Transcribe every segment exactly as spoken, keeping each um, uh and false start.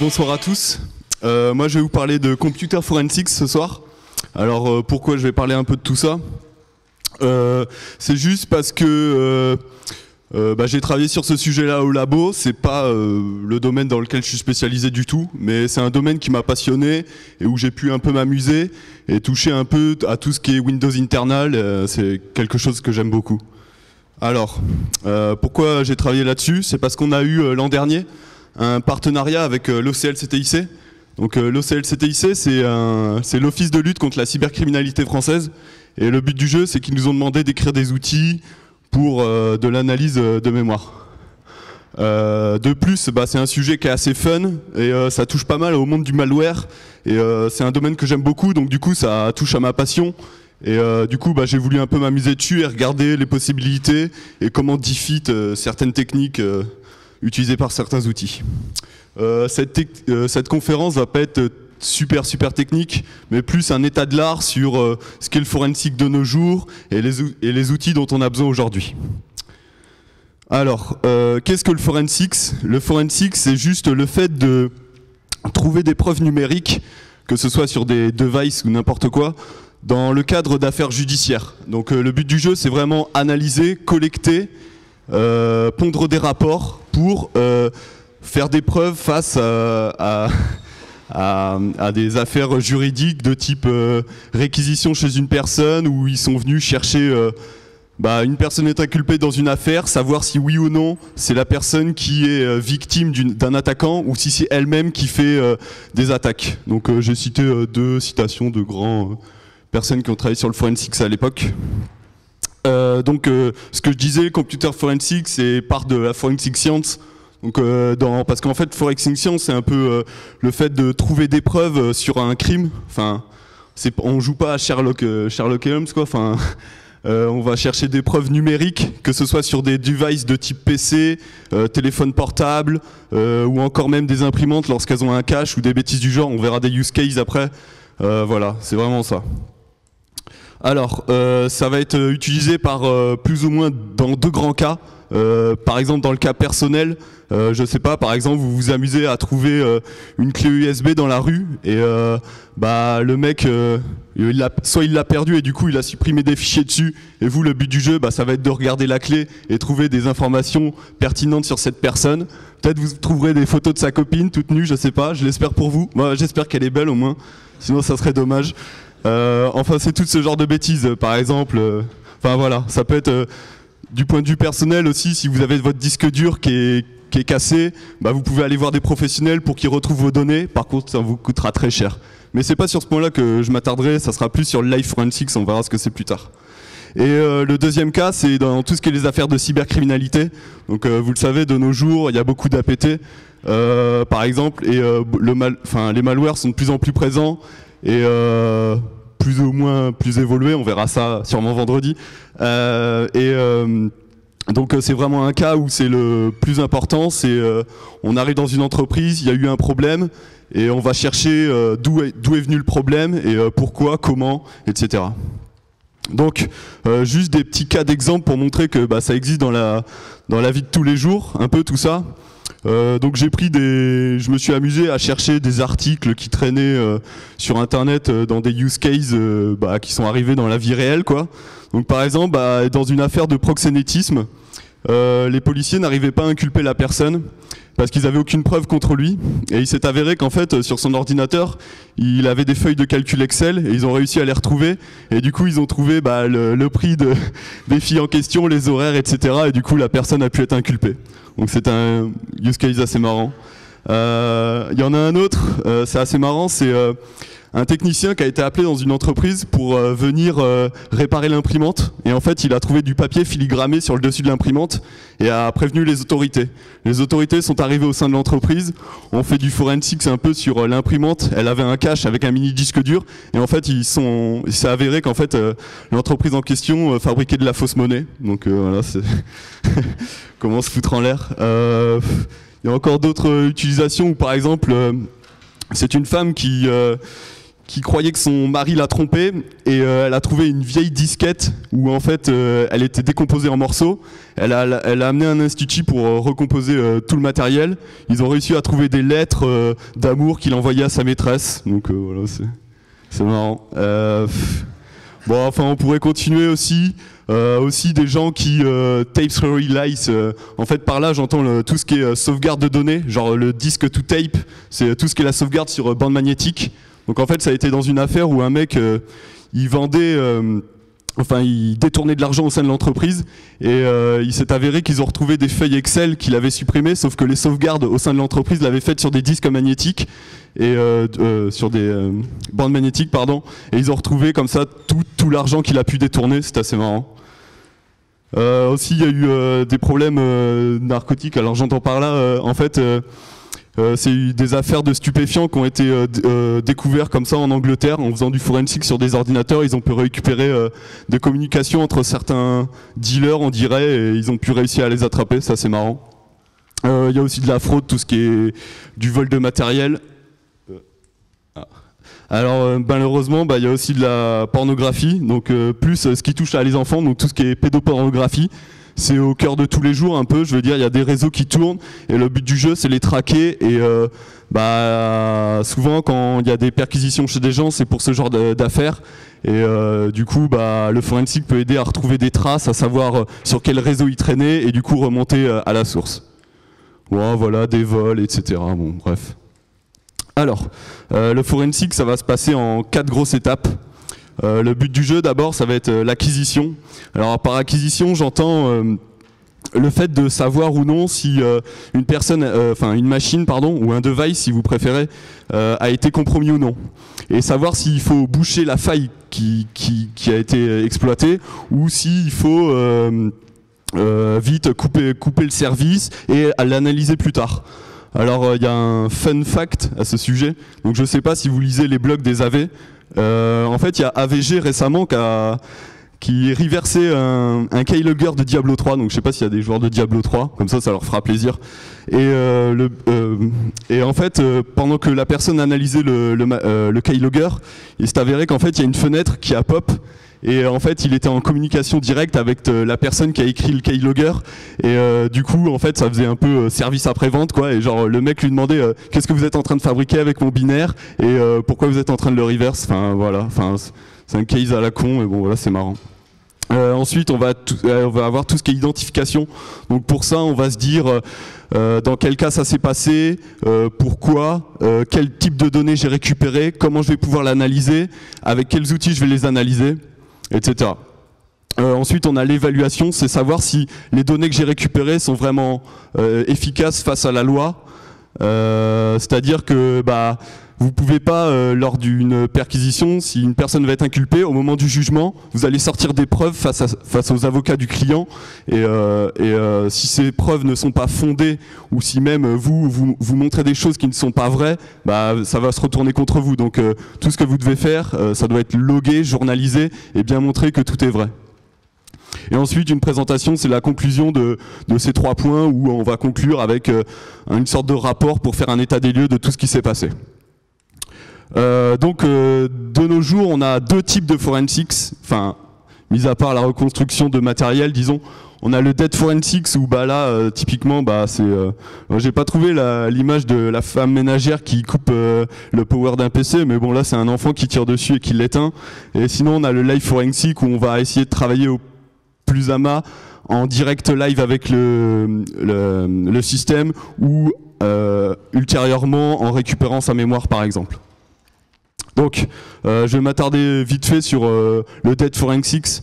Bonsoir à tous. Euh, moi, je vais vous parler de Computer Forensics ce soir. Alors, euh, pourquoi je vais parler un peu de tout ça? euh, C'est juste parce que euh, euh, bah, j'ai travaillé sur ce sujet-là au labo. C'est pas euh, le domaine dans lequel je suis spécialisé du tout, mais c'est un domaine qui m'a passionné et où j'ai pu un peu m'amuser et toucher un peu à tout ce qui est Windows internal. Euh, c'est quelque chose que j'aime beaucoup. Alors, euh, pourquoi j'ai travaillé là-dessus? C'est parce qu'on a eu euh, l'an dernier un partenariat avec euh, l'O C L C T I C. Donc euh, l'O C L C T I C, c'est l'Office de lutte contre la cybercriminalité française. Et le but du jeu, c'est qu'ils nous ont demandé d'écrire des outils pour euh, de l'analyse euh, de mémoire. Euh, de plus, bah, c'est un sujet qui est assez fun et euh, ça touche pas mal au monde du malware. Et euh, c'est un domaine que j'aime beaucoup, donc du coup, ça touche à ma passion. Et euh, du coup, bah, j'ai voulu un peu m'amuser dessus et regarder les possibilités et comment defeat euh, certaines techniques euh, utilisées par certains outils. Euh, cette, euh, cette conférence va pas être super super technique, mais plus un état de l'art sur euh, ce qu'est le forensique de nos jours et les, et les outils dont on a besoin aujourd'hui. Alors, euh, qu'est-ce que le forensics? Le forensics, c'est juste le fait de trouver des preuves numériques, que ce soit sur des devices ou n'importe quoi, dans le cadre d'affaires judiciaires. Donc euh, le but du jeu, c'est vraiment analyser, collecter, euh, pondre des rapports pour euh, faire des preuves face à, à, à, à des affaires juridiques de type euh, réquisition chez une personne où ils sont venus chercher, euh, bah, une personne est inculpée dans une affaire, savoir si oui ou non c'est la personne qui est euh, victime d'un attaquant ou si c'est elle-même qui fait euh, des attaques. Donc euh, j'ai cité euh, deux citations de grands... Euh, personnes qui ont travaillé sur le forensics à l'époque. Euh, donc euh, ce que je disais, computer forensics, c'est part de la forensic science. Donc, euh, dans, parce qu'en fait, forensic science, c'est un peu euh, le fait de trouver des preuves sur un crime. Enfin, on joue pas à Sherlock, euh, Sherlock Holmes, quoi. Enfin, euh, on va chercher des preuves numériques, que ce soit sur des devices de type P C, euh, téléphone portable, euh, ou encore même des imprimantes lorsqu'elles ont un cache ou des bêtises du genre. On verra des use cases après. Euh, voilà, c'est vraiment ça. Alors, euh, ça va être utilisé par euh, plus ou moins dans deux grands cas. Euh, par exemple, dans le cas personnel, euh, je sais pas, par exemple, vous vous amusez à trouver euh, une clé U S B dans la rue et euh, bah, le mec, euh, il a, soit il l'a perdue et du coup, il a supprimé des fichiers dessus. Et vous, le but du jeu, bah, ça va être de regarder la clé et trouver des informations pertinentes sur cette personne. Peut-être vous trouverez des photos de sa copine toute nue, je sais pas, je l'espère pour vous. Bah, j'espère qu'elle est belle au moins, sinon ça serait dommage. Euh, enfin, c'est tout ce genre de bêtises, par exemple. Euh, enfin voilà, ça peut être euh, du point de vue personnel aussi. Si vous avez votre disque dur qui est, qui est cassé, bah, vous pouvez aller voir des professionnels pour qu'ils retrouvent vos données. Par contre, ça vous coûtera très cher. Mais c'est pas sur ce point-là que je m'attarderai. Ça sera plus sur le live forensics. On verra ce que c'est plus tard. Et euh, le deuxième cas, c'est dans tout ce qui est les affaires de cybercriminalité. Donc, euh, vous le savez, de nos jours, il y a beaucoup d'A P T, euh, par exemple, et euh, le mal, enfin, les malwares sont de plus en plus présents. Et euh, plus ou moins plus évolué, on verra ça sûrement vendredi. Euh, et euh, donc c'est vraiment un cas où c'est le plus important, c'est euh, on arrive dans une entreprise, il y a eu un problème, et on va chercher euh, d'où est, d'où est venu le problème, et euh, pourquoi, comment, et cetera. Donc euh, juste des petits cas d'exemple pour montrer que bah, ça existe dans la, dans la vie de tous les jours, un peu tout ça. Euh, donc j'ai pris des, je me suis amusé à chercher des articles qui traînaient euh, sur internet euh, dans des use cases euh, bah, qui sont arrivés dans la vie réelle, quoi. Donc par exemple, bah, dans une affaire de proxénétisme, euh, les policiers n'arrivaient pas à inculper la personne parce qu'ils n'avaient aucune preuve contre lui. Et il s'est avéré qu'en fait, sur son ordinateur, il avait des feuilles de calcul Excel et ils ont réussi à les retrouver. Et du coup, ils ont trouvé bah, le, le prix de, des filles en question, les horaires, et cetera. Et du coup, la personne a pu être inculpée. Donc c'est un use case assez marrant. Euh, il y en a un autre, euh, c'est assez marrant, c'est euh, un technicien qui a été appelé dans une entreprise pour euh, venir euh, réparer l'imprimante. Et en fait, il a trouvé du papier filigramé sur le dessus de l'imprimante et a prévenu les autorités. Les autorités sont arrivées au sein de l'entreprise, ont fait du forensics un peu sur euh, l'imprimante. Elle avait un cache avec un mini disque dur. Et en fait, ils sont, il s'est avéré qu'en fait, euh, l'entreprise en question euh, fabriquait de la fausse monnaie. Donc euh, voilà, c'est... Comment se foutre en l'air. Euh, il y a encore d'autres utilisations où, par exemple, euh, c'est une femme qui, euh, qui croyait que son mari l'a trompée et euh, elle a trouvé une vieille disquette où en fait euh, elle était décomposée en morceaux. Elle a, elle a amené un institut pour euh, recomposer euh, tout le matériel. Ils ont réussi à trouver des lettres euh, d'amour qu'il envoyait à sa maîtresse. Donc euh, voilà, c'est marrant. Euh, bon, enfin, on pourrait continuer aussi. Euh, aussi des gens qui euh, tape through lies. Euh, en fait, par là, j'entends tout ce qui est euh, sauvegarde de données, genre le disque to tape, c'est tout ce qui est la sauvegarde sur euh, bande magnétique. Donc en fait, ça a été dans une affaire où un mec, euh, il vendait, euh, enfin, il détournait de l'argent au sein de l'entreprise et euh, il s'est avéré qu'ils ont retrouvé des feuilles Excel qu'il avait supprimées, sauf que les sauvegardes au sein de l'entreprise l'avaient faites sur des disques magnétiques et euh, euh, sur des euh, bandes magnétiques, pardon. Et ils ont retrouvé comme ça tout, tout l'argent qu'il a pu détourner. C'est assez marrant. Euh, aussi, il y a eu euh, des problèmes euh, narcotiques. Alors, j'entends par là, euh, en fait, euh, euh, c'est des affaires de stupéfiants qui ont été euh, euh, découvertes comme ça en Angleterre en faisant du forensic sur des ordinateurs. Ils ont pu récupérer euh, des communications entre certains dealers, on dirait, et ils ont pu réussir à les attraper. Ça, c'est marrant. Euh, il y a aussi de la fraude, tout ce qui est du vol de matériel. Alors malheureusement, bah, il y a aussi de la pornographie, donc euh, plus euh, ce qui touche à les enfants, donc tout ce qui est pédopornographie, c'est au cœur de tous les jours un peu, je veux dire, il y a des réseaux qui tournent, et le but du jeu c'est les traquer, et euh, bah, souvent quand il y a des perquisitions chez des gens, c'est pour ce genre d'affaires, et euh, du coup bah, le forensic peut aider à retrouver des traces, à savoir sur quel réseau ils traînaient, et du coup remonter euh, à la source. Ouais, voilà, des vols, et cetera. Bon, bref. Alors, euh, le forensic, ça va se passer en quatre grosses étapes. Euh, le but du jeu, d'abord, ça va être euh, l'acquisition. Alors, par acquisition, j'entends euh, le fait de savoir ou non si euh, une personne, enfin euh, une machine, pardon, ou un device, si vous préférez, euh, a été compromis ou non, et savoir s'il faut boucher la faille qui, qui, qui a été exploitée ou s'il faut euh, euh, vite couper, couper le service et l'analyser plus tard. Alors il y a un fun fact à ce sujet, donc je ne sais pas si vous lisez les blogs des A V. Euh, en fait il y a A V G récemment qui a, qui a reversé un, un keylogger de Diablo trois, donc je ne sais pas s'il y a des joueurs de Diablo trois, comme ça ça leur fera plaisir. Et, euh, le, euh, et en fait euh, pendant que la personne analysait le, le, euh, le keylogger, il s'est avéré qu'en fait il y a une fenêtre qui a pop. Et en fait, il était en communication directe avec la personne qui a écrit le keylogger. Et euh, du coup, en fait, ça faisait un peu service après-vente, quoi. Et genre, le mec lui demandait euh, « Qu'est-ce que vous êtes en train de fabriquer avec mon binaire ?» Et euh, « Pourquoi vous êtes en train de le reverse ?» Enfin, voilà. Enfin, c'est un case à la con, mais bon, voilà, c'est marrant. Euh, ensuite, on va, tout, euh, on va avoir tout ce qui est identification. Donc pour ça, on va se dire euh, dans quel cas ça s'est passé, euh, pourquoi, euh, quel type de données j'ai récupéré, comment je vais pouvoir l'analyser, avec quels outils je vais les analyser, et cetera. Euh, ensuite, on a l'évaluation, c'est savoir si les données que j'ai récupérées sont vraiment euh, efficaces face à la loi. Euh, C'est-à-dire que bah, vous ne pouvez pas, euh, lors d'une perquisition, si une personne va être inculpée, au moment du jugement, vous allez sortir des preuves face, à, face aux avocats du client. Et, euh, et euh, si ces preuves ne sont pas fondées, ou si même vous, vous, vous montrez des choses qui ne sont pas vraies, bah, ça va se retourner contre vous. Donc euh, tout ce que vous devez faire, euh, ça doit être logué, journalisé, et bien montrer que tout est vrai. Et ensuite, une présentation, c'est la conclusion de, de ces trois points où on va conclure avec euh, une sorte de rapport pour faire un état des lieux de tout ce qui s'est passé. Euh, donc, euh, de nos jours, on a deux types de forensics, enfin, mis à part la reconstruction de matériel, disons. On a le dead forensics où, bah, là, euh, typiquement, bah, c'est. Euh, j'ai pas trouvé l'image de la femme ménagère qui coupe euh, le power d'un P C, mais bon, là, c'est un enfant qui tire dessus et qui l'éteint. Et sinon, on a le live forensic où on va essayer de travailler au plus à ma en direct live avec le, le, le système ou euh, ultérieurement en récupérant sa mémoire par exemple. Donc euh, je vais m'attarder vite fait sur euh, le dead forensics.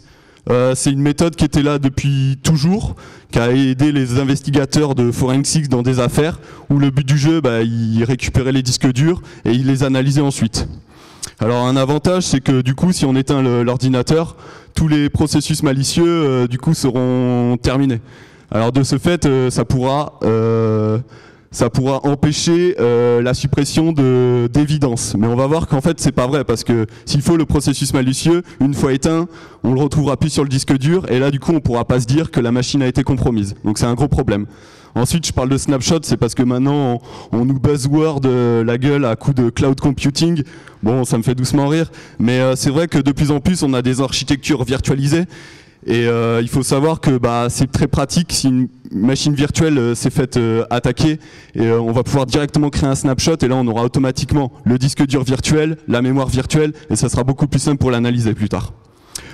Euh, c'est une méthode qui était là depuis toujours, qui a aidé les investigateurs de forensics dans des affaires où le but du jeu, bah, ils récupéraient les disques durs et ils les analysaient ensuite. Alors un avantage, c'est que du coup, si on éteint l'ordinateur, tous les processus malicieux euh, du coup seront terminés. Alors de ce fait, euh, ça pourra, euh, ça pourra empêcher euh, la suppression d'évidence. Mais on va voir qu'en fait, c'est pas vrai parce que s'il faut le processus malicieux, une fois éteint, on le retrouvera plus sur le disque dur et là, du coup, on pourra pas se dire que la machine a été compromise. Donc c'est un gros problème. Ensuite, je parle de snapshot, c'est parce que maintenant, on, on nous buzzword euh, la gueule à coup de cloud computing. Bon, ça me fait doucement rire, mais euh, c'est vrai que de plus en plus, on a des architectures virtualisées. Et euh, il faut savoir que bah, c'est très pratique, si une machine virtuelle euh, s'est faite euh, attaquer, et, euh, on va pouvoir directement créer un snapshot, et là on aura automatiquement le disque dur virtuel, la mémoire virtuelle, et ça sera beaucoup plus simple pour l'analyser plus tard.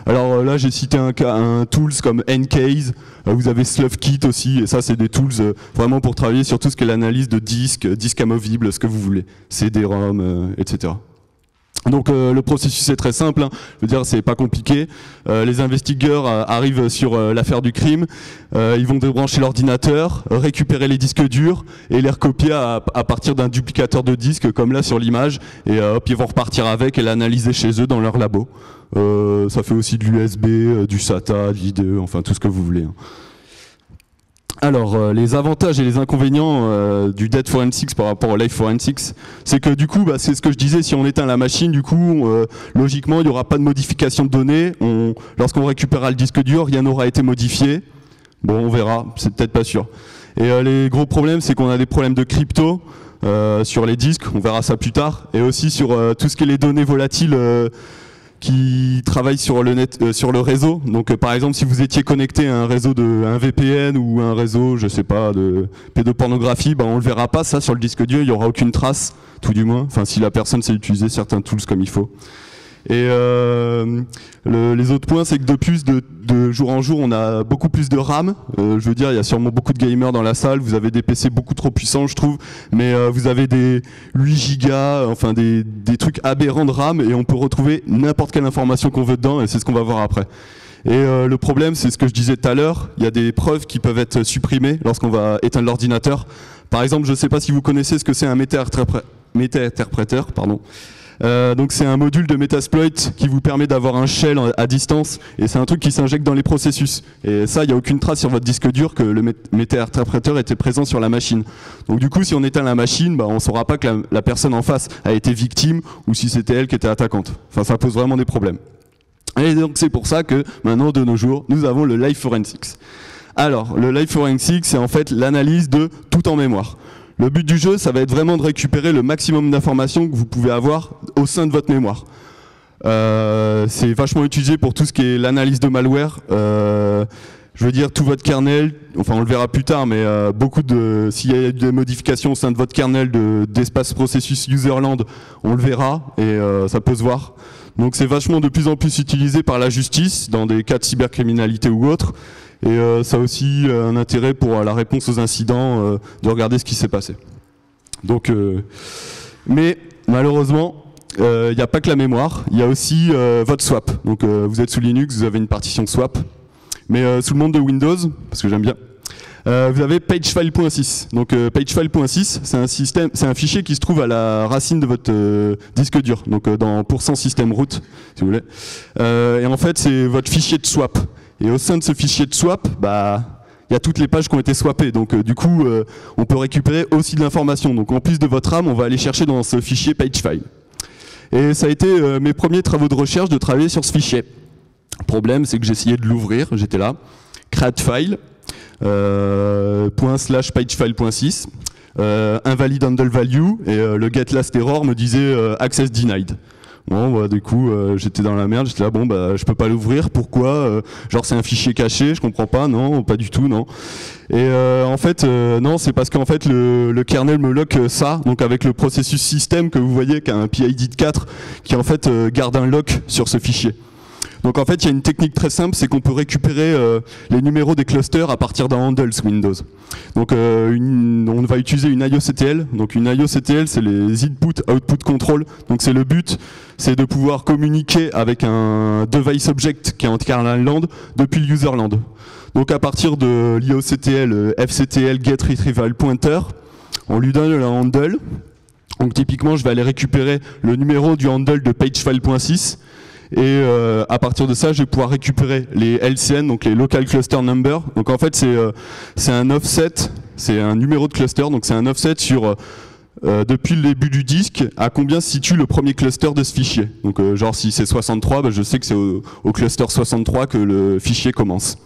Alors euh, là j'ai cité un, un tools comme EnCase, euh, vous avez Sleuth Kit aussi, et ça c'est des tools euh, vraiment pour travailler sur tout ce qui est l'analyse de disques, euh, disques amovibles, ce que vous voulez, C D ROM, euh, et cetera. Donc euh, le processus est très simple, hein. Je veux dire c'est pas compliqué, euh, les investigueurs euh, arrivent sur euh, l'affaire du crime, euh, ils vont débrancher l'ordinateur, euh, récupérer les disques durs et les recopier à, à partir d'un duplicateur de disques comme là sur l'image, et euh, hop, ils vont repartir avec et l'analyser chez eux dans leur labo. Euh, ça fait aussi de l'U S B, euh, du SATA, de l'I D E, enfin tout ce que vous voulez, hein. Alors, euh, les avantages et les inconvénients euh, du Dead Forensics par rapport au Live Forensics, c'est que du coup, bah, c'est ce que je disais, si on éteint la machine, du coup, euh, logiquement, il n'y aura pas de modification de données. Lorsqu'on récupérera le disque dur, rien n'aura été modifié. Bon, on verra, c'est peut-être pas sûr. Et euh, les gros problèmes, c'est qu'on a des problèmes de crypto euh, sur les disques, on verra ça plus tard, et aussi sur euh, tout ce qui est les données volatiles euh, qui travaillent sur le net, euh, sur le réseau. Donc euh, par exemple, si vous étiez connecté à un réseau de à un V P N ou à un réseau, je sais pas, de pédopornographie, bah, on le verra pas ça sur le disque dur, il y aura aucune trace, tout du moins. Enfin, si la personne sait utiliser certains tools comme il faut. Et euh, le, les autres points, c'est que de plus, de, de jour en jour, on a beaucoup plus de RAM. Euh, je veux dire, il y a sûrement beaucoup de gamers dans la salle. Vous avez des P C beaucoup trop puissants, je trouve. Mais euh, vous avez des huit gigas, enfin des, des trucs aberrants de RAM, et on peut retrouver n'importe quelle information qu'on veut dedans, et c'est ce qu'on va voir après. Et euh, le problème, c'est ce que je disais tout à l'heure, il y a des preuves qui peuvent être supprimées lorsqu'on va éteindre l'ordinateur. Par exemple, je ne sais pas si vous connaissez ce que c'est un méta-interpréteur, pardon. Euh, donc c'est un module de Metasploit qui vous permet d'avoir un shell à distance, et c'est un truc qui s'injecte dans les processus, et ça il n'y a aucune trace sur votre disque dur que le méta-interpréteur était présent sur la machine. Donc du coup si on éteint la machine, bah, on ne saura pas que la, la personne en face a été victime ou si c'était elle qui était attaquante. Enfin ça pose vraiment des problèmes. Et donc c'est pour ça que maintenant de nos jours nous avons le Live Forensics. Alors le Live Forensics, c'est en fait l'analyse de tout en mémoire. Le but du jeu, ça va être vraiment de récupérer le maximum d'informations que vous pouvez avoir au sein de votre mémoire. Euh, c'est vachement utilisé pour tout ce qui est l'analyse de malware. Euh, je veux dire, tout votre kernel, enfin on le verra plus tard, mais euh, beaucoup de, s'il y a des modifications au sein de votre kernel d'espace de, processus userland, on le verra et euh, ça peut se voir. Donc c'est vachement de plus en plus utilisé par la justice dans des cas de cybercriminalité ou autres. Et euh, ça a aussi euh, un intérêt pour euh, la réponse aux incidents, euh, de regarder ce qui s'est passé. Donc, euh, mais malheureusement, il euh, n'y a pas que la mémoire, il y a aussi euh, votre swap. Donc euh, vous êtes sous Linux, vous avez une partition swap. Mais euh, sous le monde de Windows, parce que j'aime bien, euh, vous avez PageFile point six. Donc euh, PageFile point six, c'est un système, c'est un fichier qui se trouve à la racine de votre euh, disque dur, donc euh, dans %system root, si vous voulez. Euh, et en fait, c'est votre fichier de swap. Et au sein de ce fichier de swap, bah, il y a toutes les pages qui ont été swappées. Donc euh, du coup, euh, on peut récupérer aussi de l'information. Donc en plus de votre RAM, on va aller chercher dans ce fichier PageFile. Et ça a été euh, mes premiers travaux de recherche de travailler sur ce fichier. Le problème, c'est que j'essayais de l'ouvrir, j'étais là. Create file, euh, point slash pagefile point six, euh, invalid handle value, et euh, le get last error me disait euh, access denied. Bon, bah, du coup, euh, j'étais dans la merde, j'étais là, bon, bah, je peux pas l'ouvrir, pourquoi euh, genre, c'est un fichier caché, je comprends pas, non, pas du tout, non. Et euh, en fait, euh, non, c'est parce qu'en fait, le, le kernel me lock ça, donc avec le processus système que vous voyez, qui a un P I D de quatre, qui en fait euh, garde un lock sur ce fichier. Donc en fait, il y a une technique très simple, c'est qu'on peut récupérer euh, les numéros des clusters à partir d'un handles Windows. Donc euh, une, on va utiliser une I O C T L. Donc une I O C T L, c'est les input-output control. Donc c'est le but, c'est de pouvoir communiquer avec un device object qui est en kernel land depuis le user land. Donc à partir de l'I O C T L, F C T L get retrieval pointer, on lui donne le handle. Donc typiquement, je vais aller récupérer le numéro du handle de pagefile point six. Et euh, à partir de ça, je vais pouvoir récupérer les L C N, donc les local cluster number. Donc en fait, c'est euh, un offset, c'est un numéro de cluster, donc c'est un offset sur euh, depuis le début du disque à combien se situe le premier cluster de ce fichier. Donc euh, genre si c'est soixante-trois, bah, je sais que c'est au, au cluster soixante-trois que le fichier commence.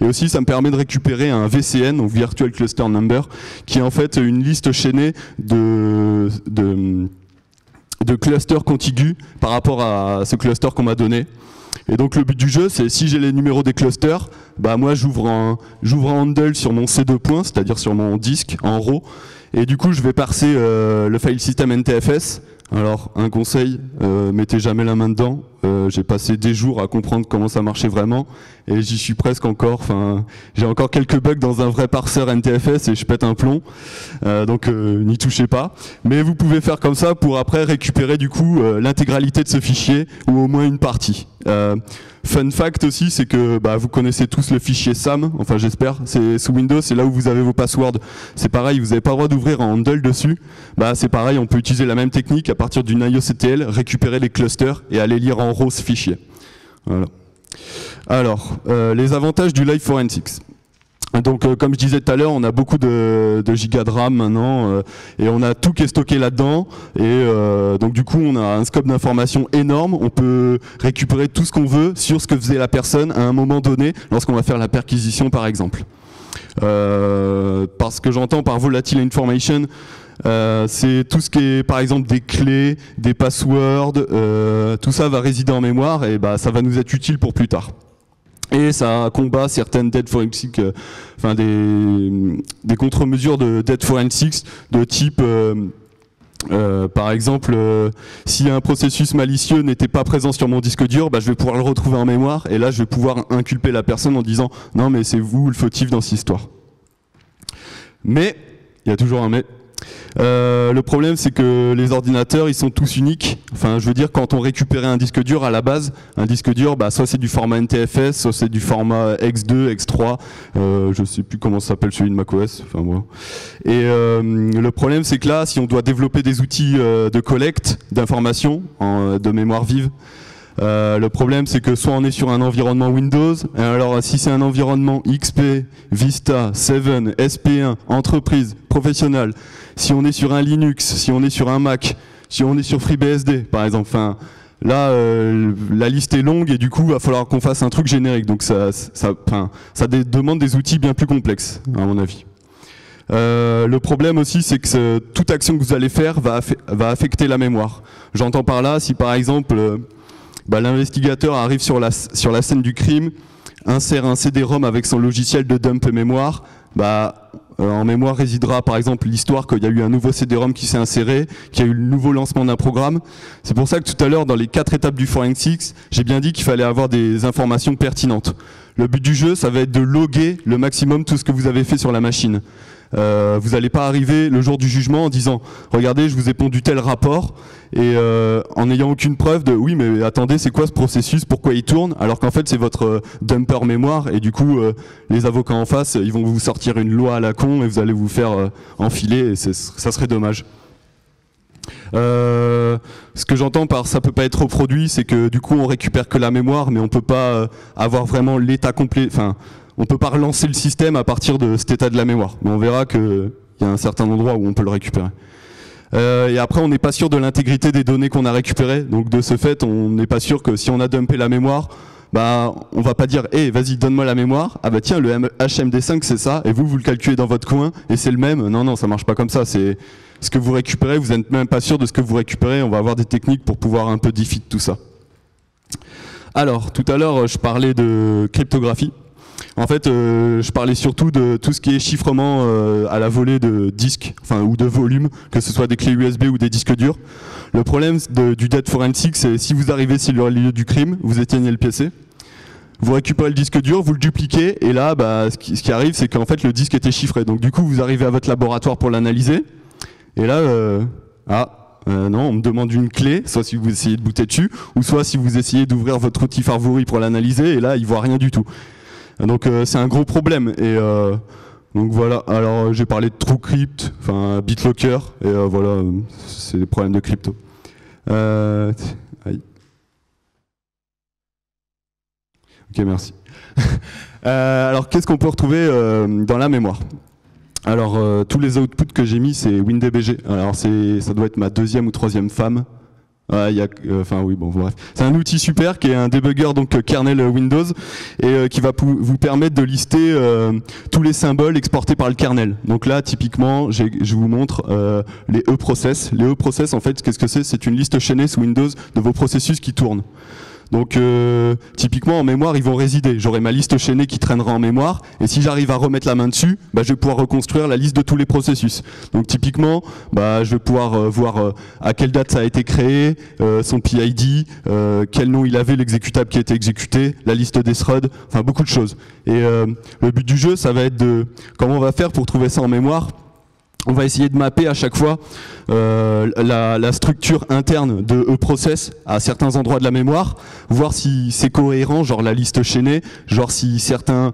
Et aussi, ça me permet de récupérer un V C N, donc Virtual Cluster Number, qui est en fait une liste chaînée de, de, de clusters contigus par rapport à ce cluster qu'on m'a donné. Et donc le but du jeu, c'est si j'ai les numéros des clusters, bah moi j'ouvre un, j'ouvre un handle sur mon C deux point, c'est-à-dire sur mon disque en raw, et du coup je vais parser euh, le file system N T F S. Alors un conseil, euh, mettez jamais la main dedans. Euh, j'ai passé des jours à comprendre comment ça marchait vraiment, et j'y suis presque encore. Enfin, j'ai encore quelques bugs dans un vrai parseur N T F S et je pète un plomb. Euh, donc euh, n'y touchez pas. Mais vous pouvez faire comme ça pour après récupérer du coup euh, l'intégralité de ce fichier ou au moins une partie. Euh, fun fact aussi, c'est que bah, vous connaissez tous le fichier S A M, enfin j'espère, c'est sous Windows, c'est là où vous avez vos passwords. C'est pareil, vous n'avez pas le droit d'ouvrir un handle dessus. Bah, c'est pareil, on peut utiliser la même technique à partir d'une I O C T L, récupérer les clusters et aller lire en raw ce fichier. Voilà. Alors, euh, les avantages du Live Forensics. Donc euh, comme je disais tout à l'heure, on a beaucoup de, de gigas de RAM maintenant, euh, et on a tout qui est stocké là-dedans, et euh, donc du coup on a un scope d'information énorme, on peut récupérer tout ce qu'on veut sur ce que faisait la personne à un moment donné, lorsqu'on va faire la perquisition par exemple. Euh, parce que j'entends par volatile information, Euh, c'est tout ce qui est par exemple des clés, des passwords, euh, tout ça va résider en mémoire et bah, ça va nous être utile pour plus tard. Et ça combat certaines dead forensics, euh, enfin des, des contre-mesures de dead forensics de type, euh, euh, par exemple, euh, si un processus malicieux n'était pas présent sur mon disque dur, bah, je vais pouvoir le retrouver en mémoire et là je vais pouvoir inculper la personne en disant « non mais c'est vous le fautif dans cette histoire ». Mais, il y a toujours un mais. Euh, le problème c'est que les ordinateurs ils sont tous uniques, enfin je veux dire quand on récupérait un disque dur à la base, un disque dur bah, soit c'est du format N T F S, soit c'est du format X deux, X trois, euh, je sais plus comment ça s'appelle celui de macOS, enfin bon. Et euh, le problème c'est que là si on doit développer des outils euh, de collecte d'informations, de mémoire vive, Euh, le problème c'est que soit on est sur un environnement Windows, et alors si c'est un environnement X P, Vista, sept, S P un, entreprise, professionnelle, si on est sur un Linux, si on est sur un Mac, si on est sur FreeBSD par exemple, enfin, là euh, la liste est longue et du coup il va falloir qu'on fasse un truc générique, donc ça, ça, enfin, ça demande des outils bien plus complexes à mon avis. Euh, le problème aussi c'est que ce, toute action que vous allez faire va, aff va affecter la mémoire. J'entends par là si par exemple... Euh, Bah, l'investigateur arrive sur la, sur la scène du crime, insère un C D ROM avec son logiciel de dump mémoire, bah, euh, en mémoire résidera par exemple l'histoire qu'il y a eu un nouveau C D ROM qui s'est inséré, qu'il y a eu le nouveau lancement d'un programme. C'est pour ça que tout à l'heure dans les quatre étapes du Forensics, j'ai bien dit qu'il fallait avoir des informations pertinentes. Le but du jeu, ça va être de loguer le maximum tout ce que vous avez fait sur la machine. Euh, vous n'allez pas arriver le jour du jugement en disant « Regardez, je vous ai pondu tel rapport » et euh, en n'ayant aucune preuve de « Oui, mais attendez, c'est quoi ce processus? Pourquoi il tourne ?» Alors qu'en fait, c'est votre euh, dumper mémoire et du coup, euh, les avocats en face, ils vont vous sortir une loi à la con et vous allez vous faire euh, enfiler et ça serait dommage. Euh, ce que j'entends par ça peut pas être reproduit, c'est que du coup on récupère que la mémoire, mais on peut pas euh, avoir vraiment l'état complet. Enfin, on peut pas relancer le système à partir de cet état de la mémoire. Mais on verra qu'il y a un certain endroit où on peut le récupérer. Euh, et après, on n'est pas sûr de l'intégrité des données qu'on a récupérées. Donc de ce fait, on n'est pas sûr que si on a dumpé la mémoire, bah, on va pas dire, hé, hey, vas-y, donne-moi la mémoire. Ah bah tiens, le H M D cinq, c'est ça. Et vous, vous le calculez dans votre coin, et c'est le même. Non, non, ça marche pas comme ça. C'est ce que vous récupérez, vous n'êtes même pas sûr de ce que vous récupérez. On va avoir des techniques pour pouvoir un peu diffuser tout ça. Alors, tout à l'heure, je parlais de cryptographie. En fait, euh, je parlais surtout de tout ce qui est chiffrement euh, à la volée de disques, enfin, ou de volumes, que ce soit des clés U S B ou des disques durs. Le problème de, du dead forensic, c'est si vous arrivez sur le lieu du crime, vous éteignez le P C, vous récupérez le disque dur, vous le dupliquez, et là, bah, ce, qui, ce qui arrive, c'est qu'en fait, le disque était chiffré. Donc du coup, vous arrivez à votre laboratoire pour l'analyser, et là, euh, ah, euh, non, on me demande une clé, soit si vous essayez de bouter dessus, ou soit si vous essayez d'ouvrir votre outil Firewire pour l'analyser, et là, il voit rien du tout. Donc euh, c'est un gros problème. Et euh, donc voilà. Alors j'ai parlé de TrueCrypt, enfin BitLocker, et euh, voilà, c'est des problèmes de crypto. Euh, aïe. Ok, merci. euh, alors qu'est-ce qu'on peut retrouver euh, dans la mémoire? Alors euh, tous les outputs que j'ai mis, c'est WinDBG. Alors c'est, ça doit être ma deuxième ou troisième femme. Ouais, y a, euh, enfin oui, bon, bref. C'est un outil super qui est un débugger donc kernel Windows et euh, qui va vous permettre de lister euh, tous les symboles exportés par le kernel. Donc là, typiquement, je vous montre euh, les E process. Les E process, en fait, qu'est-ce que c'est? C'est une liste chaînée sous Windows de vos processus qui tournent. Donc euh, typiquement en mémoire ils vont résider, j'aurai ma liste chaînée qui traînera en mémoire et si j'arrive à remettre la main dessus, bah, je vais pouvoir reconstruire la liste de tous les processus. Donc typiquement bah, je vais pouvoir euh, voir euh, à quelle date ça a été créé, euh, son P I D, euh, quel nom il avait, l'exécutable qui a été exécuté, la liste des threads, enfin beaucoup de choses. Et euh, le but du jeu ça va être de comment on va faire pour trouver ça en mémoire. On va essayer de mapper à chaque fois euh, la, la structure interne de E-Process à certains endroits de la mémoire, voir si c'est cohérent, genre la liste chaînée, genre si certains,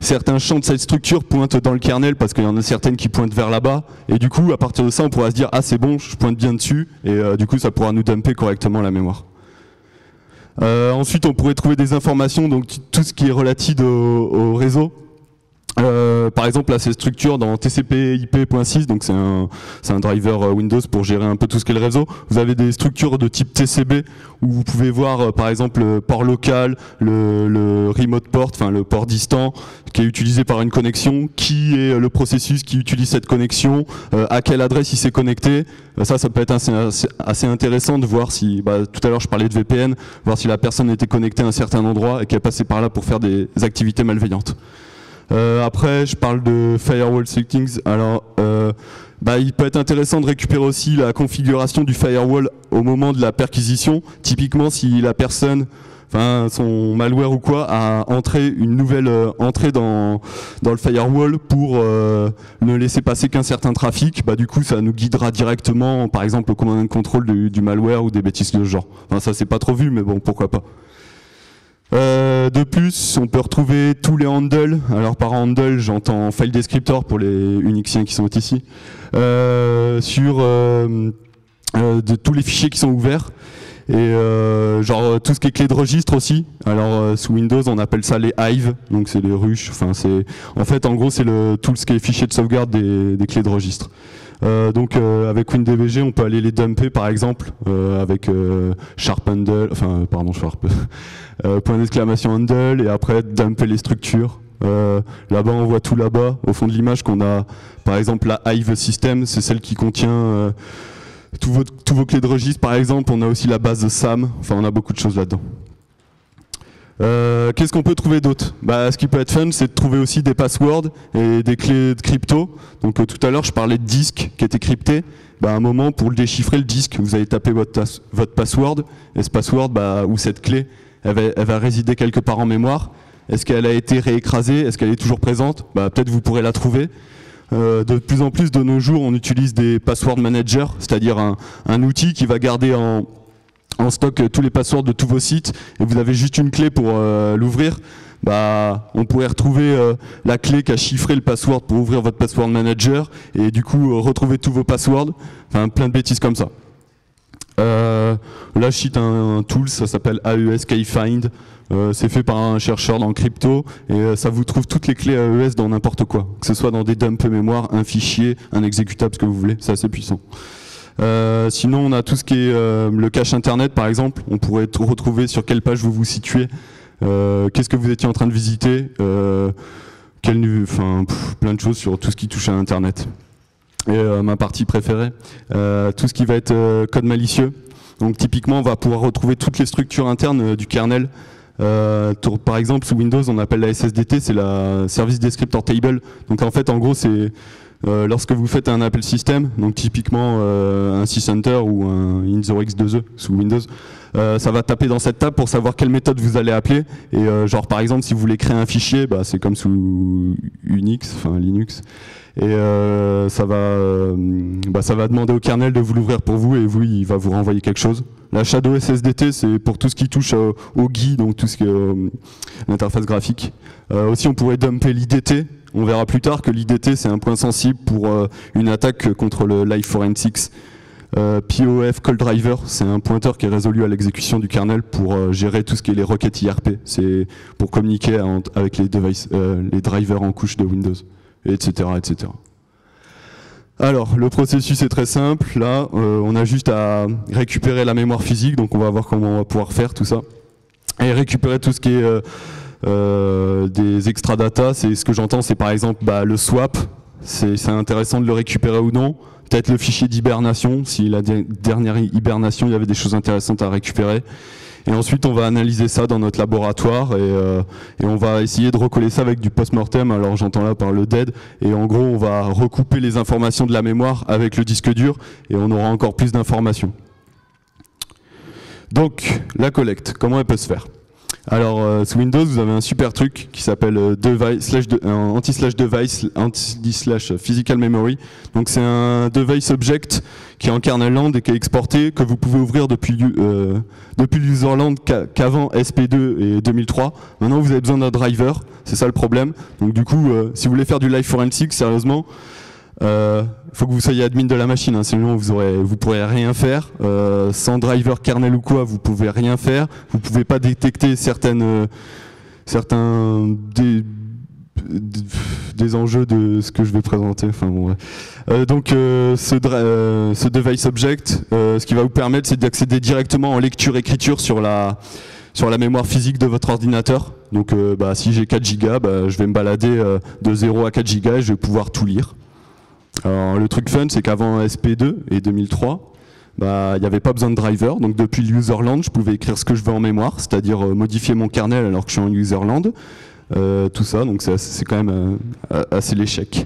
certains champs de cette structure pointent dans le kernel, parce qu'il y en a certaines qui pointent vers là-bas, et du coup, à partir de ça, on pourra se dire « Ah, c'est bon, je pointe bien dessus », et euh, du coup, ça pourra nous dumper correctement la mémoire. Euh, ensuite, on pourrait trouver des informations, donc tout ce qui est relatif au, au réseau. Euh, par exemple, là, ces structures dans T C P I P point six, donc c'est un, un driver Windows pour gérer un peu tout ce qu'est le réseau. Vous avez des structures de type T C B où vous pouvez voir, euh, par exemple, le port local, le, le remote port, enfin le port distant, qui est utilisé par une connexion, qui est le processus qui utilise cette connexion, euh, à quelle adresse il s'est connecté. Euh, ça, ça peut être assez, assez intéressant de voir si, bah, tout à l'heure, je parlais de V P N, voir si la personne était connectée à un certain endroit et qu'elle passait par là pour faire des activités malveillantes. Euh, après, je parle de firewall settings. Alors, euh, bah, il peut être intéressant de récupérer aussi la configuration du firewall au moment de la perquisition. Typiquement, si la personne, enfin, son malware ou quoi, a entré une nouvelle euh, entrée dans dans le firewall pour euh, ne laisser passer qu'un certain trafic, bah du coup, ça nous guidera directement, par exemple, au command and control du, du malware ou des bêtises de ce genre. Enfin, ça, c'est pas trop vu, mais bon, pourquoi pas. Euh, de plus, on peut retrouver tous les handles. Alors par handle, j'entends file descriptor pour les Unixiens qui sont ici, euh, sur euh, euh, de tous les fichiers qui sont ouverts et euh, genre tout ce qui est clé de registre aussi. Alors euh, sous Windows, on appelle ça les hives, donc c'est les ruches. Enfin, c'est en fait, en gros, c'est le tout ce qui est fichier de sauvegarde des, des clés de registre. Euh, donc euh, avec WinDBG on peut aller les dumper par exemple euh, avec euh, sharp handle, enfin pardon sharp, euh, point d'exclamation handle et après dumper les structures. Euh, là-bas on voit tout là-bas, au fond de l'image qu'on a par exemple la hive system, c'est celle qui contient euh, tous vos, tous vos clés de registre par exemple, on a aussi la base de SAM, enfin on a beaucoup de choses là-dedans. Euh, qu'est-ce qu'on peut trouver d'autre? Bah, ce qui peut être fun, c'est de trouver aussi des passwords et des clés de crypto. Donc euh, tout à l'heure, je parlais de disque qui était crypté. Bah, à un moment, pour le déchiffrer, le disque, vous allez taper votre, votre password. Et ce password, bah, ou cette clé, elle va, elle va résider quelque part en mémoire. Est-ce qu'elle a été réécrasée? Est-ce qu'elle est toujours présente? Bah, peut-être vous pourrez la trouver. Euh, de plus en plus, de nos jours, on utilise des password managers, c'est-à-dire un, un outil qui va garder en... en stock tous les passwords de tous vos sites et vous avez juste une clé pour euh, l'ouvrir, bah, on pourrait retrouver euh, la clé qui a chiffré le password pour ouvrir votre password manager et du coup euh, retrouver tous vos passwords, enfin plein de bêtises comme ça. Euh, là je cite un, un tool, ça s'appelle A E S Keyfind, euh, c'est fait par un chercheur dans crypto et euh, ça vous trouve toutes les clés A E S dans n'importe quoi, que ce soit dans des dumps mémoire, un fichier, un exécutable, ce que vous voulez, c'est assez puissant. Euh, sinon on a tout ce qui est euh, le cache internet par exemple, on pourrait tout retrouver sur quelle page vous vous situez, euh, qu'est-ce que vous étiez en train de visiter, euh, quel, enfin, pff, plein de choses sur tout ce qui touche à internet. Et euh, ma partie préférée, euh, tout ce qui va être euh, code malicieux, donc typiquement on va pouvoir retrouver toutes les structures internes euh, du kernel. Euh, par exemple sous Windows on appelle la S S D T, c'est la Service Descriptor Table, donc en fait en gros c'est Euh, lorsque vous faites un appel système, donc typiquement euh, un sysenter ou un in zero x deux e sous Windows, euh, ça va taper dans cette table pour savoir quelle méthode vous allez appeler. Et euh, genre par exemple si vous voulez créer un fichier, bah, c'est comme sous Unix, enfin Linux, et euh, ça va, euh, bah, ça va demander au kernel de vous l'ouvrir pour vous et vous il va vous renvoyer quelque chose. La Shadow S S D T, c'est pour tout ce qui touche euh, au G U I, donc tout ce qui est euh, l'interface graphique. Euh, aussi on pourrait dumper l'I D T. On verra plus tard que l'I D T c'est un point sensible pour euh, une attaque contre le Live Forensics. Euh, P O F Call Driver, c'est un pointeur qui est résolu à l'exécution du kernel pour euh, gérer tout ce qui est les requêtes I R P. C'est pour communiquer avec les, device, euh, les drivers en couche de Windows, et cetera et cetera. Alors, le processus est très simple. Là, euh, on a juste à récupérer la mémoire physique, donc on va voir comment on va pouvoir faire tout ça. Et récupérer tout ce qui est euh, euh, des extra data, c'est ce que j'entends, c'est par exemple bah, le swap, c'est intéressant de le récupérer ou non. Peut-être le fichier d'hibernation, si la de dernière hibernation, il y avait des choses intéressantes à récupérer. Et ensuite, on va analyser ça dans notre laboratoire et, euh, et on va essayer de recoller ça avec du post-mortem, alors j'entends là par le dead, et en gros, on va recouper les informations de la mémoire avec le disque dur et on aura encore plus d'informations. Donc, la collecte, comment elle peut se faire? Alors, euh, sous Windows, vous avez un super truc qui s'appelle euh, de, euh, anti-slash-device, anti-slash-physical-memory. Donc, c'est un device object qui est en kernel-land et qui est exporté, que vous pouvez ouvrir depuis, euh, depuis l'user-land qu'avant S P deux et deux mille trois. Maintenant, vous avez besoin d'un driver, c'est ça le problème. Donc, du coup, euh, si vous voulez faire du live forensic, sérieusement, il euh, faut que vous soyez admin de la machine, hein, sinon vous aurez, vous pourrez rien faire. Euh, sans driver kernel ou quoi, vous pouvez rien faire. Vous pouvez pas détecter certaines, euh, certains des, des enjeux de ce que je vais présenter. Enfin, bon, ouais. euh, donc euh, ce, euh, ce device object, euh, ce qui va vous permettre, c'est d'accéder directement en lecture-écriture sur la sur la mémoire physique de votre ordinateur. Donc, euh, bah, si j'ai quatre gigas, bah, je vais me balader euh, de zéro à quatre gigas et je vais pouvoir tout lire. Alors, le truc fun, c'est qu'avant S P deux et deux mille trois, bah, il n'y avait pas besoin de driver, donc depuis l'userland, je pouvais écrire ce que je veux en mémoire, c'est-à-dire euh, modifier mon kernel alors que je suis en userland, euh, tout ça, donc c'est quand même euh, assez l'échec.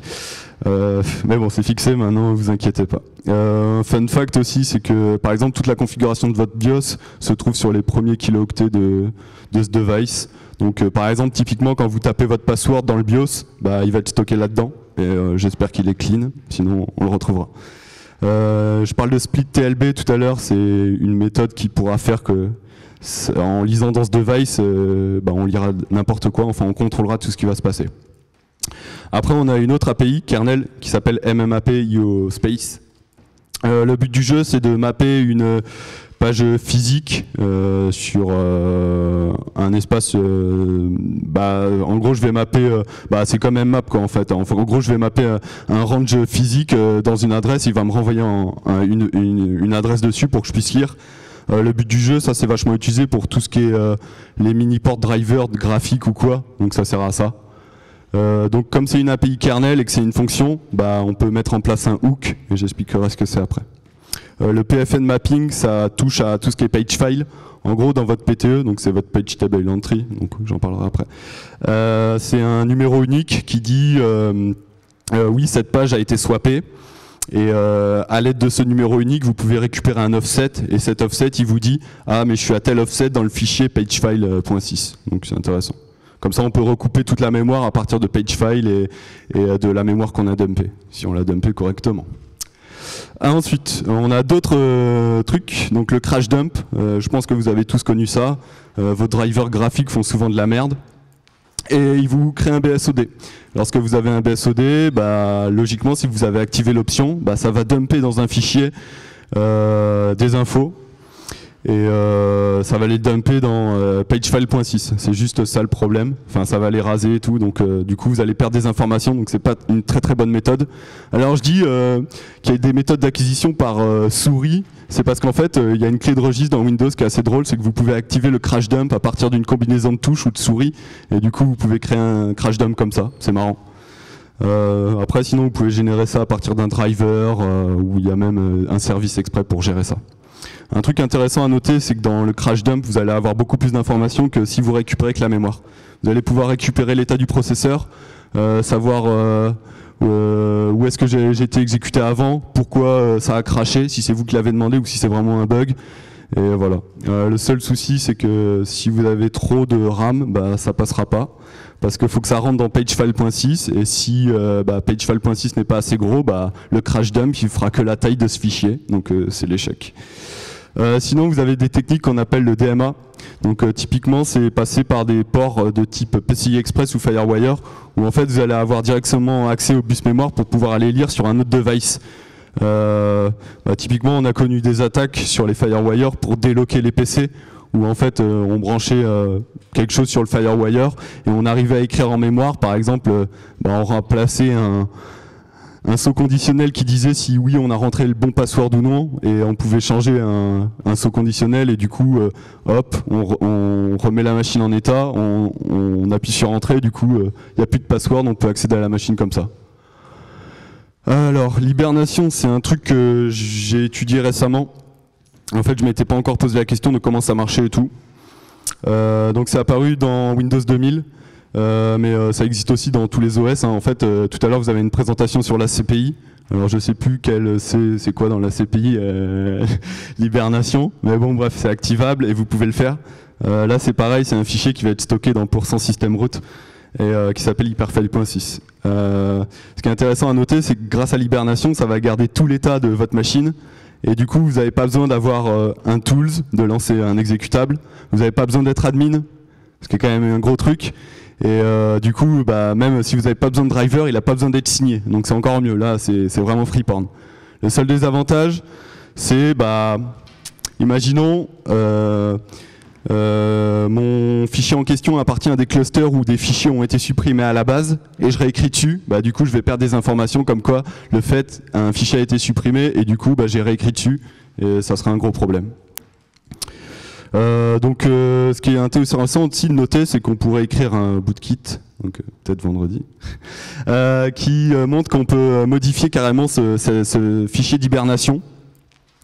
Euh, mais bon, c'est fixé maintenant, ne vous inquiétez pas. Euh, fun fact aussi, c'est que par exemple, toute la configuration de votre BIOS se trouve sur les premiers kilooctets de, de ce device. Donc euh, par exemple, typiquement, quand vous tapez votre password dans le BIOS, bah, il va être stocké là-dedans. Et euh, j'espère qu'il est clean, sinon on le retrouvera. Euh, je parle de split T L B tout à l'heure, c'est une méthode qui pourra faire que, en lisant dans ce device, euh, bah on lira n'importe quoi, enfin on contrôlera tout ce qui va se passer. Après on a une autre A P I, kernel, qui s'appelle mmap.io-space. Euh, le but du jeu, c'est de mapper une page physique euh, sur euh, un espace. Euh, bah, en gros, je vais mapper. Euh, bah, c'est comme mmap quoi en fait. Hein. En gros, je vais mapper euh, un range physique euh, dans une adresse. Il va me renvoyer en, un, une, une, une adresse dessus pour que je puisse lire. Euh, le but du jeu, ça c'est vachement utilisé pour tout ce qui est euh, les mini port drivers graphiques ou quoi. Donc ça sert à ça. Euh, donc comme c'est une A P I kernel et que c'est une fonction, bah, on peut mettre en place un hook et j'expliquerai ce que c'est après. Euh, le P F N mapping, ça touche à tout ce qui est PageFile. En gros, dans votre P T E, donc c'est votre Page Table Entry, donc j'en parlerai après. Euh, c'est un numéro unique qui dit euh, euh, oui, cette page a été swappée. Et euh, à l'aide de ce numéro unique, vous pouvez récupérer un offset. Et cet offset, il vous dit ah, mais je suis à tel offset dans le fichier PageFile point six. Donc c'est intéressant. Comme ça, on peut recouper toute la mémoire à partir de PageFile et, et de la mémoire qu'on a dumpée, si on l'a dumpée correctement. Ah, ensuite, on a d'autres euh, trucs, donc le crash dump, euh, je pense que vous avez tous connu ça, euh, vos drivers graphiques font souvent de la merde, et ils vous créent un B S O D. Lorsque vous avez un B S O D, bah, logiquement, si vous avez activé l'option, bah, ça va dumper dans un fichier euh, des infos, et euh, ça va les dumper dans euh, pagefile point six, c'est juste ça le problème, enfin ça va les raser et tout, donc euh, du coup vous allez perdre des informations, donc c'est pas une très très bonne méthode. Alors je dis euh, qu'il y a des méthodes d'acquisition par euh, souris, c'est parce qu'en fait euh, il y a une clé de registre dans Windows qui est assez drôle, c'est que vous pouvez activer le crash dump à partir d'une combinaison de touches ou de souris, et du coup vous pouvez créer un crash dump comme ça, c'est marrant. Euh, après sinon vous pouvez générer ça à partir d'un driver, euh, où il y a même euh, un service exprès pour gérer ça. Un truc intéressant à noter, c'est que dans le crash dump, vous allez avoir beaucoup plus d'informations que si vous récupérez que la mémoire. Vous allez pouvoir récupérer l'état du processeur, euh, savoir euh, euh, où est-ce que j'ai été exécuté avant, pourquoi euh, ça a craché, si c'est vous qui l'avez demandé ou si c'est vraiment un bug. Et voilà. Euh, le seul souci, c'est que si vous avez trop de RAM, bah, ça passera pas, parce qu'il faut que ça rentre dans pagefile point six, et si euh, bah, pagefile point six n'est pas assez gros, bah, le crash dump il fera que la taille de ce fichier, donc euh, c'est l'échec. Euh, sinon, vous avez des techniques qu'on appelle le D M A. Donc, euh, typiquement, c'est passé par des ports de type P C I Express ou FireWire, où en fait, vous allez avoir directement accès au bus mémoire pour pouvoir aller lire sur un autre device. Euh, bah, typiquement, on a connu des attaques sur les FireWire pour déloquer les P C, où en fait, euh, on branchait euh, quelque chose sur le FireWire et on arrivait à écrire en mémoire. Par exemple, euh, bah, on remplaçait un un saut conditionnel qui disait si oui on a rentré le bon password ou non, et on pouvait changer un, un saut conditionnel, et du coup euh, hop, on, on remet la machine en état, on, on appuie sur entrée, du coup il euh, n'y a plus de password, on peut accéder à la machine comme ça. Alors l'hibernation, c'est un truc que j'ai étudié récemment. En fait, je m'étais pas encore posé la question de comment ça marchait et tout. Euh, donc c'est apparu dans Windows deux mille, euh, mais euh, ça existe aussi dans tous les O S. Hein. En fait, euh, tout à l'heure vous avez une présentation sur la C P I. Alors je sais plus quelle c'est quoi dans la C P I, euh, l'hibernation, mais bon bref, c'est activable et vous pouvez le faire. Euh, là c'est pareil, c'est un fichier qui va être stocké dans %systemroot et euh, qui s'appelle Hyperfile point six. Euh, ce qui est intéressant à noter, c'est que grâce à l'hibernation, ça va garder tout l'état de votre machine. Et du coup, vous n'avez pas besoin d'avoir euh, un tools, de lancer un exécutable. Vous n'avez pas besoin d'être admin, ce qui est quand même un gros truc. Et euh, du coup, bah, même si vous n'avez pas besoin de driver, il n'a pas besoin d'être signé. Donc c'est encore mieux. Là, c'est vraiment freeporn. Le seul désavantage, c'est, bah, imaginons, euh, euh, mon fichier en question appartient à des clusters où des fichiers ont été supprimés à la base, et je réécris dessus. Bah, du coup, je vais perdre des informations comme quoi le fait un fichier a été supprimé, et du coup, bah, j'ai réécrit dessus, et ça sera un gros problème. Euh, donc, euh, ce qui est intéressant aussi de noter, c'est qu'on pourrait écrire un bootkit, donc euh, peut-être vendredi, euh, qui euh, montre qu'on peut modifier carrément ce, ce, ce fichier d'hibernation,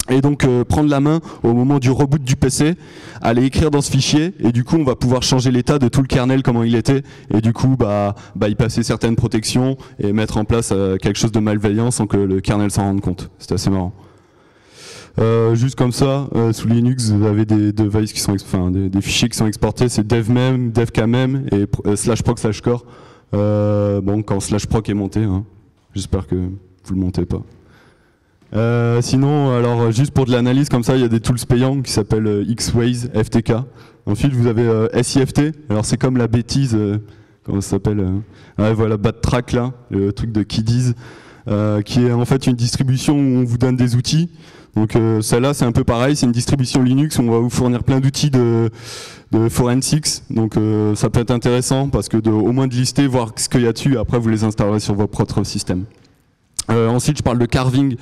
et donc euh, prendre la main au moment du reboot du P C, aller écrire dans ce fichier, et du coup on va pouvoir changer l'état de tout le kernel, comment il était, et du coup bah, bah, y passer certaines protections et mettre en place euh, quelque chose de malveillant sans que le kernel s'en rende compte. C'est assez marrant. Euh, juste comme ça, euh, sous Linux, vous avez des devices qui sont, enfin, des, des fichiers qui sont exportés, c'est devmem, devkmem et euh, slash proc slash core. Euh, bon, quand slash proc est monté, hein, j'espère que vous le montez pas. Euh, sinon, alors juste pour de l'analyse, comme ça, il y a des tools payants qui s'appellent euh, X-Ways, F T K. Ensuite, vous avez euh, S I F T. Alors c'est comme la bêtise, euh, comment ça s'appelle euh, ah, voilà, BadTrack là, le truc de Kiddies, euh, qui est en fait une distribution où on vous donne des outils. Donc euh, celle-là c'est un peu pareil, c'est une distribution Linux où on va vous fournir plein d'outils de, de forensics, donc euh, ça peut être intéressant parce que de, au moins de lister, voir ce qu'il y a dessus, après vous les installerez sur votre propre système. Euh, ensuite je parle de carving.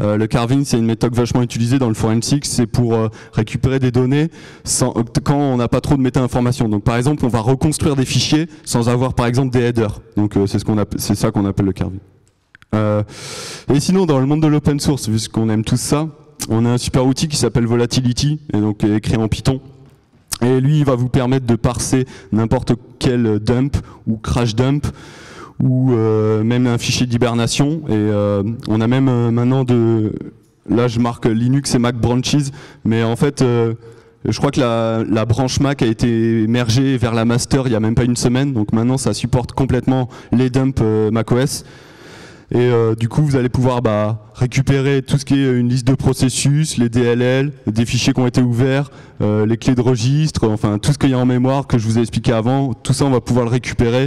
Euh, le carving c'est une méthode vachement utilisée dans le forensics, c'est pour euh, récupérer des données sans, quand on n'a pas trop de méta-informations. Donc par exemple on va reconstruire des fichiers sans avoir par exemple des headers, donc euh, c'est ce qu'on appelle, c'est ça qu'on appelle le carving. Euh, et sinon dans le monde de l'open source, vu qu'on aime tous ça, on a un super outil qui s'appelle Volatility, et donc écrit en Python, et lui il va vous permettre de parser n'importe quel dump ou crash dump ou euh, même un fichier d'hibernation, et euh, on a même euh, maintenant de, là je marque Linux et Mac branches, mais en fait euh, je crois que la, la branche Mac a été émergée vers la master il n'y a même pas une semaine, donc maintenant ça supporte complètement les dumps euh, macOS. Et euh, du coup, vous allez pouvoir bah, récupérer tout ce qui est une liste de processus, les D L L, des fichiers qui ont été ouverts, euh, les clés de registre, enfin tout ce qu'il y a en mémoire que je vous ai expliqué avant, tout ça on va pouvoir le récupérer,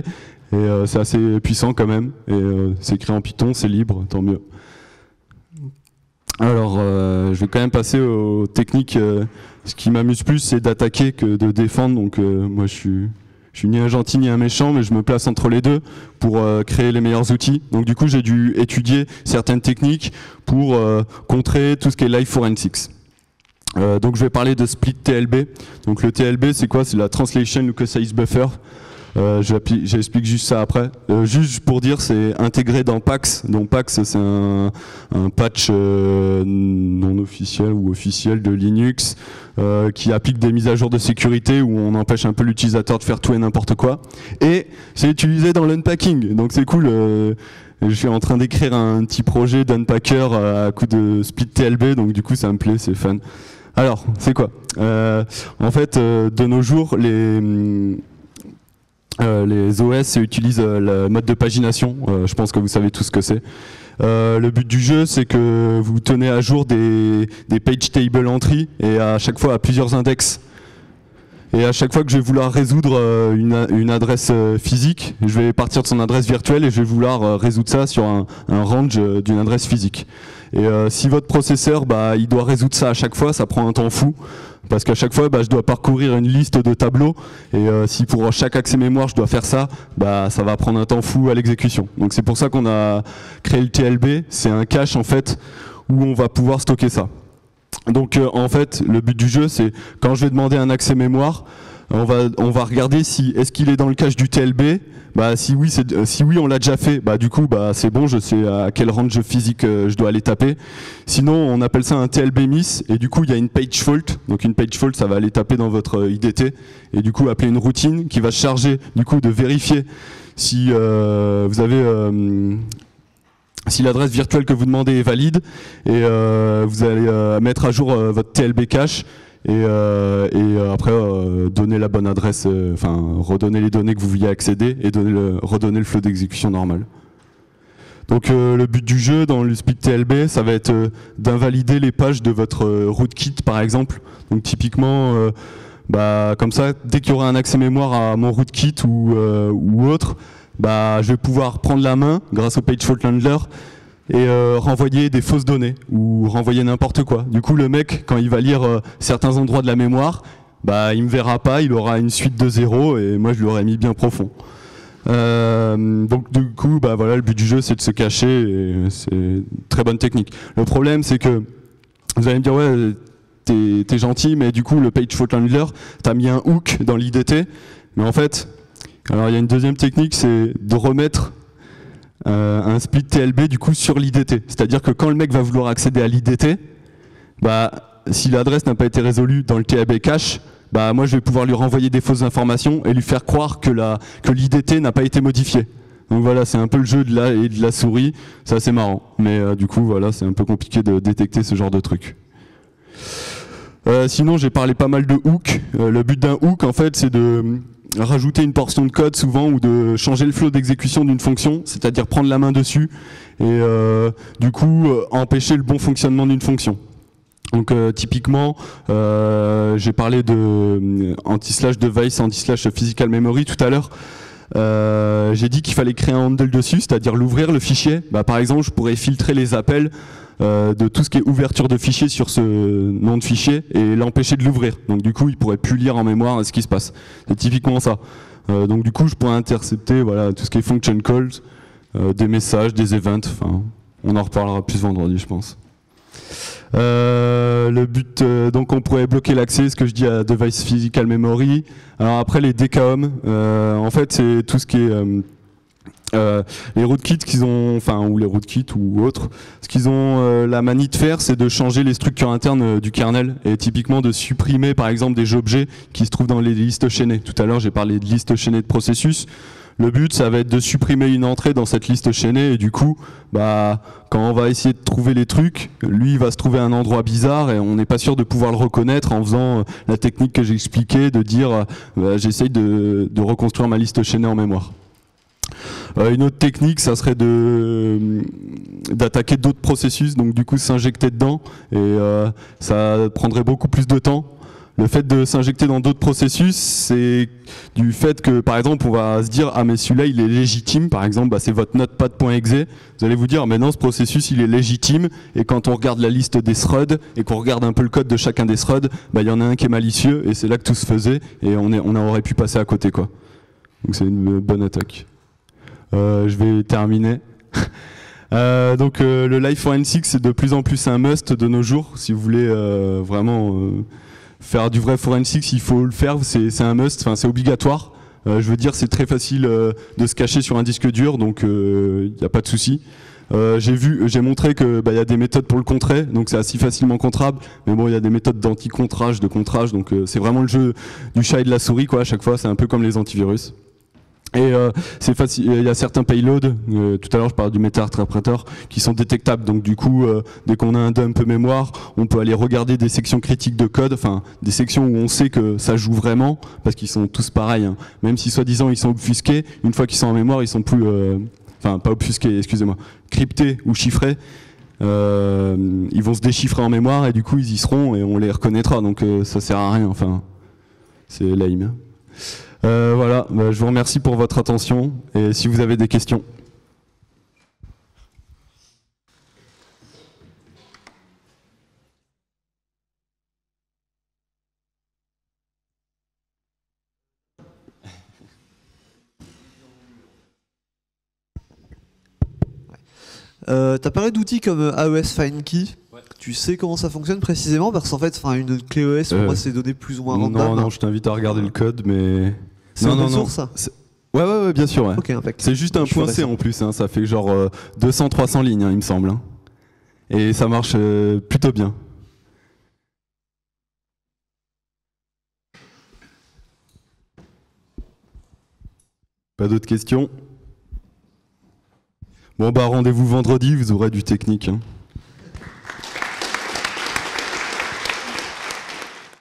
et euh, c'est assez puissant quand même, et euh, c'est écrit en Python, c'est libre, tant mieux. Alors, euh, je vais quand même passer aux techniques, euh, ce qui m'amuse plus c'est d'attaquer que de défendre, donc euh, moi je suis... Je suis ni un gentil ni un méchant, mais je me place entre les deux pour euh, créer les meilleurs outils. Donc du coup, j'ai dû étudier certaines techniques pour euh, contrer tout ce qui est live forensics. Euh, donc je vais parler de split T L B. Donc le T L B, c'est quoi? C'est la Translation Lookaside Buffer. Euh, J'explique juste ça après. Euh, juste pour dire, c'est intégré dans Pax. Donc Pax, c'est un, un patch euh, non officiel ou officiel de Linux euh, qui applique des mises à jour de sécurité où on empêche un peu l'utilisateur de faire tout et n'importe quoi. Et c'est utilisé dans l'unpacking. Donc c'est cool. Euh, je suis en train d'écrire un petit projet d'unpacker à coup de split T L B. Donc du coup, ça me plaît, c'est fun. Alors, c'est quoi euh, en fait, euh, de nos jours, les... Hum, Euh, les O S utilisent euh, le mode de pagination, euh, je pense que vous savez tout ce que c'est. Euh, le but du jeu, c'est que vous tenez à jour des, des page table entry, et à chaque fois à plusieurs index. Et à chaque fois que je vais vouloir résoudre euh, une, une adresse euh, physique, je vais partir de son adresse virtuelle et je vais vouloir euh, résoudre ça sur un, un range euh, d'une adresse physique. Et euh, si votre processeur, bah, il doit résoudre ça à chaque fois, ça prend un temps fou. parce qu'à chaque fois bah, je dois parcourir une liste de tableaux et euh, si pour chaque accès mémoire je dois faire ça, bah, ça va prendre un temps fou à l'exécution. Donc c'est pour ça qu'on a créé le T L B, c'est un cache en fait où on va pouvoir stocker ça. Donc euh, en fait le but du jeu c'est quand je vais demander un accès mémoire, on va, on va regarder si est-ce qu'il est dans le cache du T L B. Bah, si oui, c'est, si oui on l'a déjà fait, bah, du coup bah, c'est bon, je sais à quel range physique euh, je dois aller taper. Sinon on appelle ça un T L B miss et du coup il y a une page fault. Donc une page fault ça va aller taper dans votre I D T et du coup appeler une routine qui va se charger du coup de vérifier si euh, vous avez... Euh, si l'adresse virtuelle que vous demandez est valide et euh, vous allez euh, mettre à jour euh, votre T L B cache et, euh, et après euh, donner la bonne adresse, euh, enfin redonner les données que vous vouliez accéder et donner le, redonner le flux d'exécution normal. Donc euh, le but du jeu dans le speed T L B, ça va être euh, d'invalider les pages de votre euh, rootkit par exemple. Donc typiquement, euh, bah, comme ça, dès qu'il y aura un accès mémoire à mon rootkit ou, euh, ou autre, bah, je vais pouvoir prendre la main grâce au page fault handler et euh, renvoyer des fausses données ou renvoyer n'importe quoi. Du coup, le mec, quand il va lire euh, certains endroits de la mémoire, bah, il me verra pas, il aura une suite de zéro et moi, je l'aurais mis bien profond. Euh, donc, du coup, bah, voilà, le but du jeu, c'est de se cacher et c'est une très bonne technique. Le problème, c'est que vous allez me dire, ouais, t'es, t'es gentil, mais du coup, le page fault handler, t'as mis un hook dans l'I D T, mais en fait... Alors il y a une deuxième technique, c'est de remettre euh, un split T L B du coup sur l'I D T. C'est-à-dire que quand le mec va vouloir accéder à l'I D T, bah, si l'adresse n'a pas été résolue dans le T L B cache, bah, moi je vais pouvoir lui renvoyer des fausses informations et lui faire croire que la, que l'I D T n'a pas été modifiée. Donc voilà, c'est un peu le jeu de la, et de la souris, c'est assez marrant. Mais euh, du coup, voilà, c'est un peu compliqué de détecter ce genre de truc. Euh, sinon, j'ai parlé pas mal de hook. Euh, le but d'un hook, en fait, c'est de... rajouter une portion de code souvent ou de changer le flow d'exécution d'une fonction, c'est-à-dire prendre la main dessus et euh, du coup euh, empêcher le bon fonctionnement d'une fonction. Donc euh, typiquement, euh, j'ai parlé de euh, anti-slash device, anti-slash physical memory tout à l'heure. Euh, j'ai dit qu'il fallait créer un handle dessus, c'est-à-dire l'ouvrir le fichier. Bah, par exemple, je pourrais filtrer les appels euh, de tout ce qui est ouverture de fichier sur ce nom de fichier et l'empêcher de l'ouvrir. Donc du coup, il ne pourrait plus lire en mémoire ce qui se passe. C'est typiquement ça. Euh, donc du coup, je pourrais intercepter voilà, tout ce qui est function calls, euh, des messages, des events. Enfin, on en reparlera plus vendredi, je pense. Euh, le but, euh, donc on pourrait bloquer l'accès, ce que je dis à device physical memory. Alors après les D K O M, euh, en fait c'est tout ce qui est euh, euh, les rootkits qu'ils ont, enfin ou les rootkits ou autres. Ce qu'ils ont euh, la manie de faire, c'est de changer les structures internes euh, du kernel et typiquement de supprimer par exemple des objets qui se trouvent dans les listes chaînées. Tout à l'heure j'ai parlé de listes chaînées de processus. Le but, ça va être de supprimer une entrée dans cette liste chaînée et du coup, bah, quand on va essayer de trouver les trucs, lui, il va se trouver à un endroit bizarre et on n'est pas sûr de pouvoir le reconnaître en faisant la technique que j'expliquais, de dire bah, j'essaye de, de reconstruire ma liste chaînée en mémoire. Euh, une autre technique, ça serait de d'attaquer d'autres processus, donc du coup s'injecter dedans et euh, ça prendrait beaucoup plus de temps. Le fait de s'injecter dans d'autres processus, c'est du fait que, par exemple, on va se dire « Ah, mais celui-là, il est légitime. » Par exemple, bah, c'est votre notepad.exe. Vous allez vous dire « Mais non, ce processus, il est légitime. » Et quand on regarde la liste des threads et qu'on regarde un peu le code de chacun des threads, bah, il y en a un qui est malicieux et c'est là que tout se faisait et on, est, on aurait pu passer à côté, quoi. Donc c'est une bonne attaque. Euh, je vais terminer. Euh, donc euh, le live forensic, c'est de plus en plus un must de nos jours. Si vous voulez euh, vraiment... Euh, faire du vrai forensics, il faut le faire, c'est un must, enfin c'est obligatoire. Euh, je veux dire, c'est très facile euh, de se cacher sur un disque dur, donc il euh, n'y a pas de souci. Euh, j'ai vu, j'ai montré que bah, y a des méthodes pour le contrer, donc c'est assez facilement contrable. Mais bon, il y a des méthodes d'anti-contrage, de contrage, donc euh, c'est vraiment le jeu du chat et de la souris, quoi. À chaque fois, c'est un peu comme les antivirus. Et euh, c'est facile. Il y a certains payloads. Euh, tout à l'heure, je parlais du meta-interpréteur qui sont détectables. Donc du coup, euh, dès qu'on a un dump mémoire, on peut aller regarder des sections critiques de code, enfin des sections où on sait que ça joue vraiment, parce qu'ils sont tous pareils. Hein. Même si soi-disant ils sont obfusqués, une fois qu'ils sont en mémoire, ils sont plus, euh, enfin pas obfusqués, excusez-moi, cryptés ou chiffrés. Euh, ils vont se déchiffrer en mémoire et du coup ils y seront et on les reconnaîtra. Donc euh, ça sert à rien. Enfin, c'est lame. Euh, voilà, bah, je vous remercie pour votre attention et si vous avez des questions. Euh, tu as parlé d'outils comme A E S Find Key. Ouais. Tu sais comment ça fonctionne précisément? Parce qu'en fait, une clé A E S, pour euh, moi, c'est donné plus ou moins random. Non, non, je t'invite à regarder le code, mais... C'est non, non, non, ça ouais, ouais, ouais, bien sûr. Ouais. Okay, c'est juste un point C en plus, hein, ça fait genre euh, deux cents à trois cents lignes, hein, il me semble. Hein. Et ça marche euh, plutôt bien. Pas d'autres questions? Bon bah rendez-vous vendredi, vous aurez du technique. Hein.